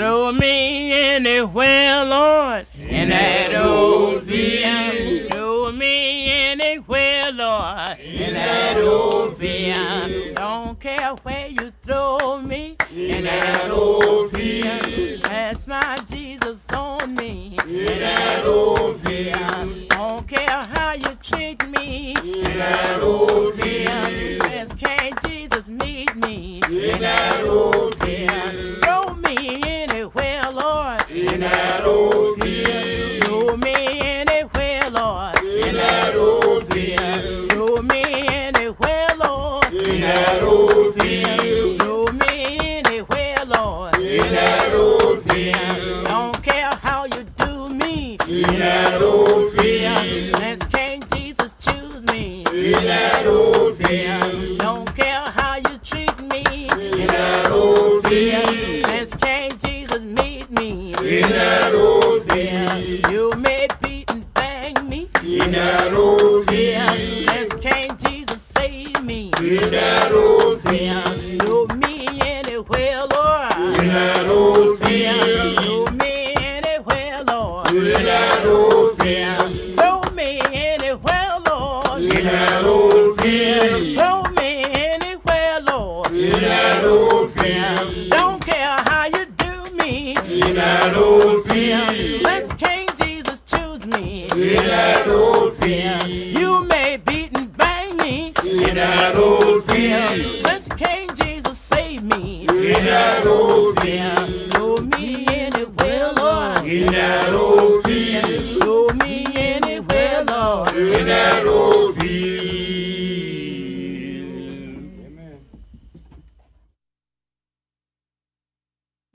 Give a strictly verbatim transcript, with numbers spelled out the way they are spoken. Throw me anywhere, Lord, in that old field. Throw me anywhere, Lord, in that old field. Don't care where you throw me, in that old field. That's my Jesus on me, in that old field. Don't care how you treat me, in that old field. Just can't Jesus meet me, in that old field. In that old field, throw me anywhere, Lord. In that old field, throw me anywhere, Lord. In that old field, throw me anywhere, Lord. In that old field, don't care how you do me. In that old field, since King Jesus choose me. In that old field, don't care how you treat me. In that old field, since King Jesus meet me. In that old field, you may beat and bang me. In that old field, just can't Jesus save me. In that old field, know me anywhere, Lord. In that old field, know me anywhere, Lord. In that old field, know me anywhere, Lord. In that old field, know me anywhere, Lord. In that old field, don't care how you. In that old field, let's King Jesus choose me. In that old